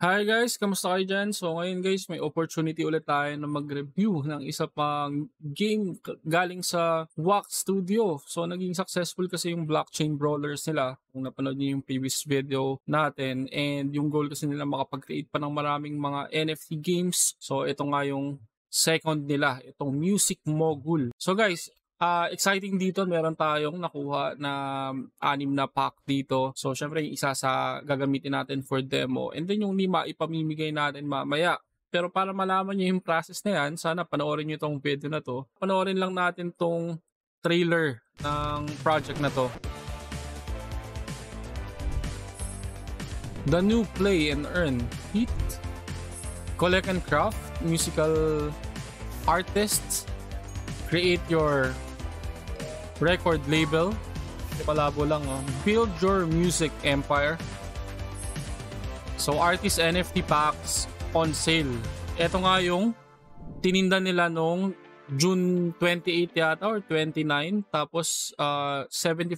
Hi guys, kamusta kayo dyan? So ngayon guys, may opportunity ulit tayo na mag-review ng isa pang game galing sa WAX Studio. So naging successful kasi yung Blockchain Brawlers nila. Kung napanood niyo yung previous video natin, and yung goal kasi nila makapag-create pa ng maraming mga NFT games. So ito nga yung second nila, itong Music Mogul. So guys, exciting dito, meron tayong nakuha na 6 na pack dito. So syempre yung isa sa gagamitin natin for demo, and then yung lima ipamimigay natin mamaya. Pero para malaman nyo yung process na yan, sana panoorin nyo itong video na to. Panoorin lang natin tong trailer ng project na to. The new play and earn, heat, collect and craft, musical artists, create your record label, palabo lang, oh. Build your music empire. So artist NFT packs on sale. Ito nga yung tininda nila nung June 28 yata or 29, tapos $75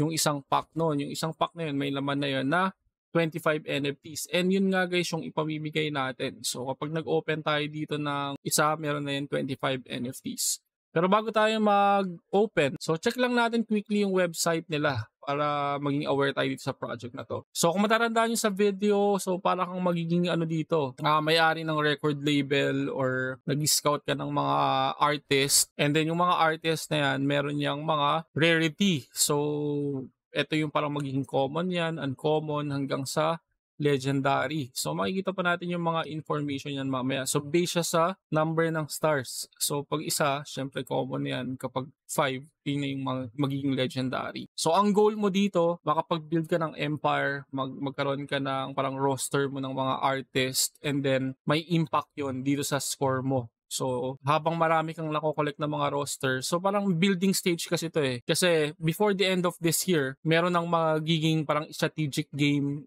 yung isang pack noon. Yung isang pack na yun, may laman na yun na 25 NFTs. And yun nga guys yung ipamimigay natin. So kapag nag-open tayo dito ng isa, meron na yun 25 NFTs. Pero bago tayo mag-open, so check lang natin quickly yung website nila para maging aware tayo dito sa project na to. So kung matatandaan nyo sa video, so para kang magiging ano dito, may-ari ng record label or nag-scout ka ng mga artist. And then yung mga artist na yan, meron niyang mga rarity. So ito yung parang magiging common yan, uncommon, hanggang sa legendary. So makikita pa natin yung mga information yan mamaya. So based siya sa number ng stars. So pag isa, syempre common yan. Kapag 5, yun na yung magiging legendary. So ang goal mo dito, makapag-build ka ng empire, magkaroon ka ng parang roster mo ng mga artist, and then may impact yon dito sa score mo. So, habang marami kang nakokollect ng mga roster, so parang building stage kasi ito eh. Kasi before the end of this year, meron ng magiging parang strategic game,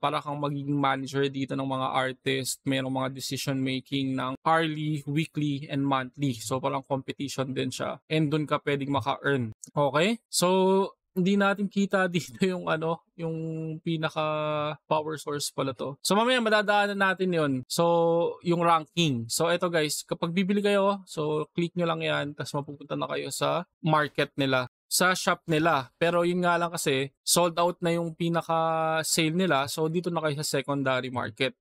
para kang magiging manager dito ng mga artist, meron mga decision making ng hourly, weekly, and monthly. So, parang competition din siya. And dun ka pwedeng maka-earn. Okay? So, hindi natin kita dito yung ano, yung pinaka power source pala to. So mamaya madadaanan natin yon. So yung ranking. So ito guys, kapag bibili kayo, so click nyo lang yan, tapos mapupunta na kayo sa market nila, sa shop nila. Pero yun nga lang kasi, sold out na yung pinaka sale nila. So dito na kayo sa secondary market.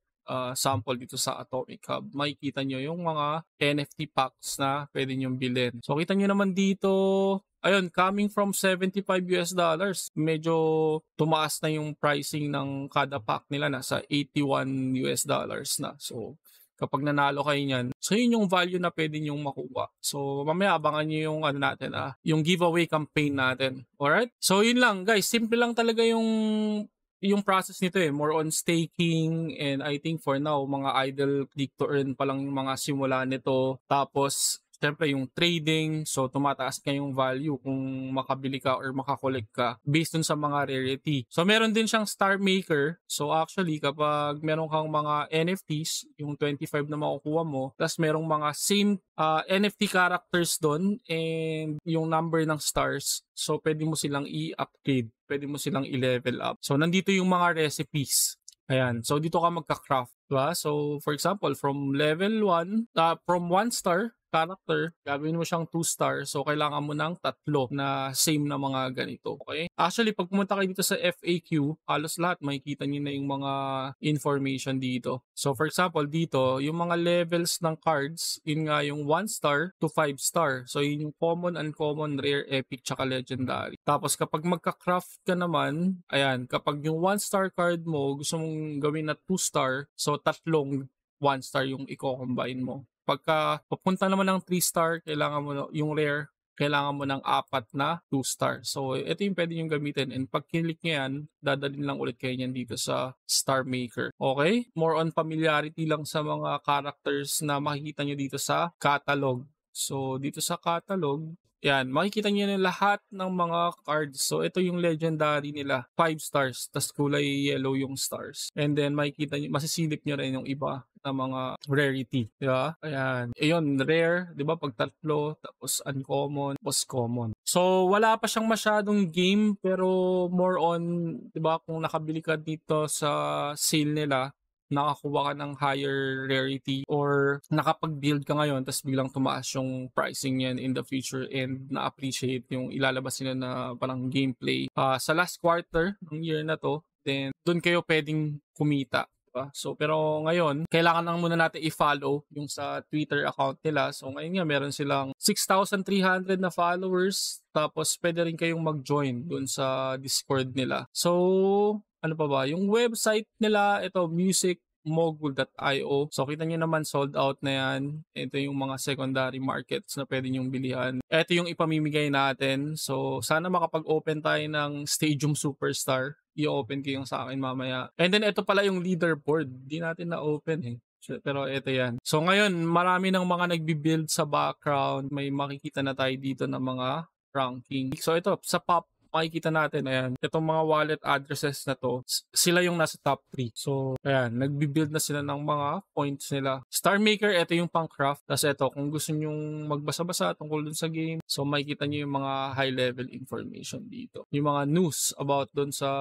Sample dito sa Atomic Hub, makikita nyo yung mga NFT packs na pwede nyo bilhin. So kita nyo naman dito, ayun, coming from $75, medyo tumaas na yung pricing ng kada pack nila, nasa $81 na. So kapag nanalo kayo niyan, so yun yung value na pwede nyo makuha. So mamaya abangan nyo yung ano natin, yung giveaway campaign natin. Alright, so yun lang guys, simple lang talaga yung process nito eh, more on staking, and I think for now, mga idle click to earn pa lang yung mga simula nito. Tapos, siyempre yung trading, so tumataas na yung value kung makabili ka or makakollect ka based dun sa mga rarity. So meron din siyang star maker. So actually, kapag meron kang mga NFTs, yung 25 na makukuha mo, tapos merong mga same NFT characters dun and yung number ng stars, so pwede mo silang i-upgrade, pwede mo silang i-level up. So nandito yung mga recipes. Ayan. So dito ka magka-craft, diba? So for example, from level 1, from 1 star character, gawin mo siyang 2 star. So kailangan mo ng 3 na same na mga ganito. Okay? Actually, pag pumunta kayo dito sa FAQ, halos lahat makikita niyo na yung mga information dito. So for example, dito, yung mga levels ng cards, yun nga yung 1 star to 5 star. So yun yung common, uncommon, rare, epic, tsaka legendary. Tapos kapag magka-craft ka naman, ayan, kapag yung 1 star card mo, gusto mong gawin na 2 star, so 3 1 star yung i-combine mo. Pagka papunta naman ng 3 star, kailangan mo yung rare, kailangan mo ng 4 na 2 star. So ito yung pwede yung gamitin, and pag kinlik nyo yan, dadalhin lang ulit kayo yan dito sa star maker. Okay? More on familiarity lang sa mga characters na makikita nyo dito sa catalog. So, dito sa catalog, yan, makikita nyo na lahat ng mga cards. So, ito yung legendary nila. 5 stars, tas kulay yellow yung stars. And then, makikita nyo, masisilip nyo rin yung iba na mga rarity. Diba? Ayan. Ayun, rare, diba? Pag tatlo, tapos uncommon, tapos common. So, wala pa siyang masyadong game, pero more on, diba, kung nakabili ka dito sa sale nila, nakakuha ka ng higher rarity or nakapag-build ka ngayon tapos biglang tumaas yung pricing niyan in the future and na-appreciate yung ilalabas nila na parang gameplay sa last quarter ng year na to, then doon kayo pwedeng kumita. So, pero ngayon, kailangan lang muna natin i-follow yung sa Twitter account nila. So, ngayon nga, meron silang 6,300 na followers. Tapos, pwede rin kayong mag-join dun sa Discord nila. So, ano pa ba? Yung website nila, ito, musicmogul.io. So, kita nyo naman, sold out na yan. Ito yung mga secondary markets na pwede nyong bilihan. Ito yung ipamimigay natin. So, sana makapag-open tayo ng Stadium Superstar. I-open ko yung sa akin mamaya. And then, ito pala yung leaderboard. Di natin na-open eh. Pero ito yan. So, ngayon, marami ng mga nagbibuild sa background. May makikita na tayo dito ng mga ranking. So, ito, sa pop, makikita natin. Ayan, itong mga wallet addresses na to, sila yung nasa top 3. So, ayan, nagbibuild na sila ng mga points nila. Star Maker, ito yung pang-craft. Tapos ito, kung gusto nyong magbasa-basa tungkol dun sa game, so makikita nyo yung mga high-level information dito. Yung mga news about dun sa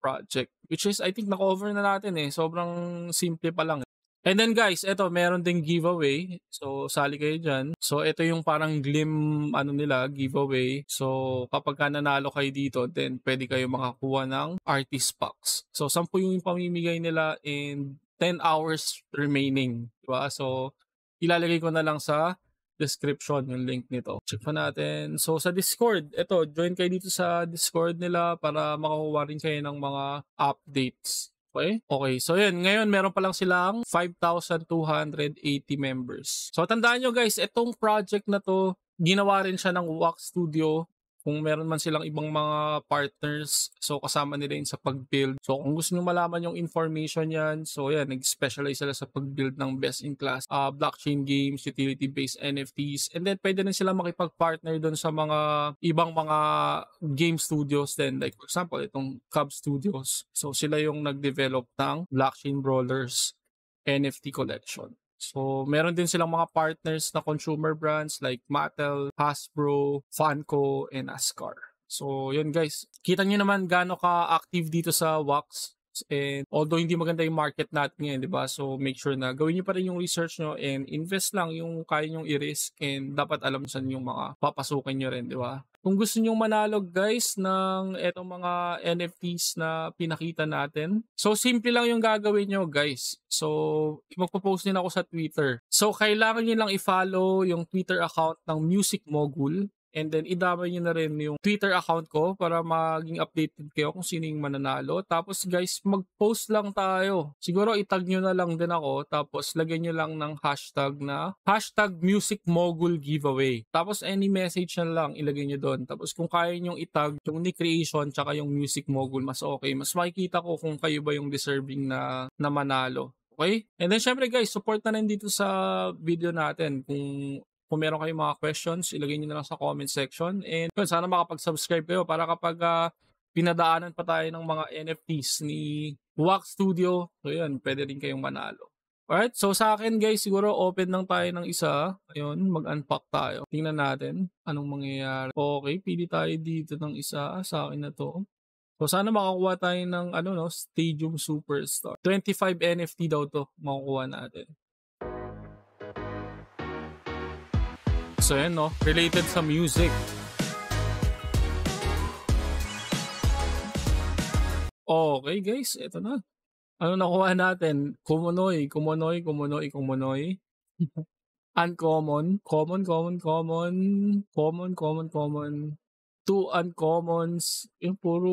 project. Which is, I think, na-cover na natin eh. Sobrang simple pa lang. And then guys, eto, meron ding giveaway. So, sali kayo dyan. So, eto yung parang Glim, ano nila, giveaway. So, kapag ka nanalo kayo dito, then pwede kayo makakuha ng artist packs. So, 10 yung pamimigay nila and 10 hours remaining. Diba? So, ilalagay ko na lang sa description yung link nito. Check pa natin. So, sa Discord, eto, join kayo dito sa Discord nila para makakuha rin kayo ng mga updates. Okay? Okay. So, yun. Ngayon, meron pa lang silang 5,280 members. So, tandaan nyo guys, itong project na to, ginawa rin siya ng WAX Studio. Kung meron man silang ibang mga partners, so kasama nila yun sa pag-build. So, kung gusto nyo malaman yung information yan, so yan, nag-specialize sila sa pag-build ng best-in-class blockchain games, utility-based NFTs, and then pwede rin sila makipag-partner doon sa mga ibang mga game studios then. Like, for example, itong Cub Studios. So, sila yung nag-develop ng Blockchain Brawlers NFT collection. So, meron din silang mga partners na consumer brands like Mattel, Hasbro, Funko, and Askar. So, yun guys. Kita nyo naman gaano ka-active dito sa WAX. And although hindi maganda yung market natin ngayon, diba? So, make sure na gawin nyo pa rin yung research nyo and invest lang yung kaya nyong i-risk and dapat alam saan yung mga papasukin nyo rin, diba? Kung gusto nyong manalo guys ng etong mga NFTs na pinakita natin, so simple lang yung gagawin nyo guys. So, magpo-post din ako sa Twitter. So, kailangan nyo lang i-follow yung Twitter account ng Music Mogul. And then, idamay nyo na rin yung Twitter account ko para maging updated kayo kung sino yung mananalo. Tapos, guys, mag-post lang tayo. Siguro, itag nyo na lang din ako. Tapos, lagyan nyo lang ng hashtag na #MusicMogulGiveaway. Tapos, any message na lang, ilagay nyo doon. Tapos, kung kaya nyo itag yung Nickreation tsaka yung Music Mogul, mas okay. Mas makikita ko kung kayo ba yung deserving na manalo. Okay? And then, syempre guys, support na rin dito sa video natin. Kung meron kayong mga questions, ilagay nyo na lang sa comment section. And yun, sana makapag-subscribe kayo para kapag pinadaanan pa tayo ng mga NFTs ni WAX Studio, so yun, pwede rin kayong manalo. Alright, so sa akin guys, siguro open lang tayo ng isa. Ayun, mag-unpack tayo. Tingnan natin anong mangyayari. Okay, pili tayo dito ng isa. Sa akin na to. So, sana makakuha tayo ng ano, no, Stadium Superstar. 25 NFT daw to makukuha natin. So, yan, no? Related sa music. Okay, guys. Ito na. Ano nakuha natin? Kumonoy. Uncommon. Common. 2 uncommons. Yung puro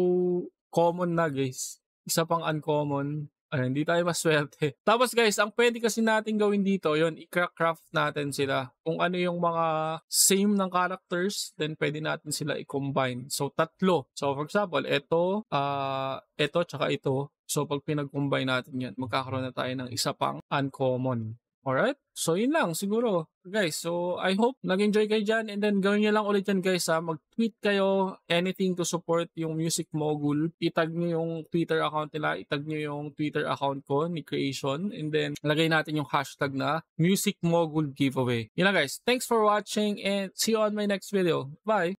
common na, guys. Isa pang uncommon. Ay, hindi tayo maswerte. Tapos guys, ang pwede kasi natin gawin dito, yun, i-craft natin sila. Kung ano yung mga same ng characters, then pwede natin sila i-combine. So, 3. So, for example, ito, tsaka ito. So, pag pinag-combine natin yan, magkakaroon na tayo ng isa pang uncommon. Alright? So, yun lang siguro, guys. So, I hope nag-enjoy kayo dyan. And then, gawin nyo lang ulit yan, guys, ha. Mag-tweet kayo anything to support yung Music Mogul. Itag nyo yung Twitter account nila. Itag nyo yung Twitter account ko, Nickreation. And then, lagay natin yung hashtag na Music Mogul Giveaway. Yun lang, guys. Thanks for watching and see you on my next video. Bye!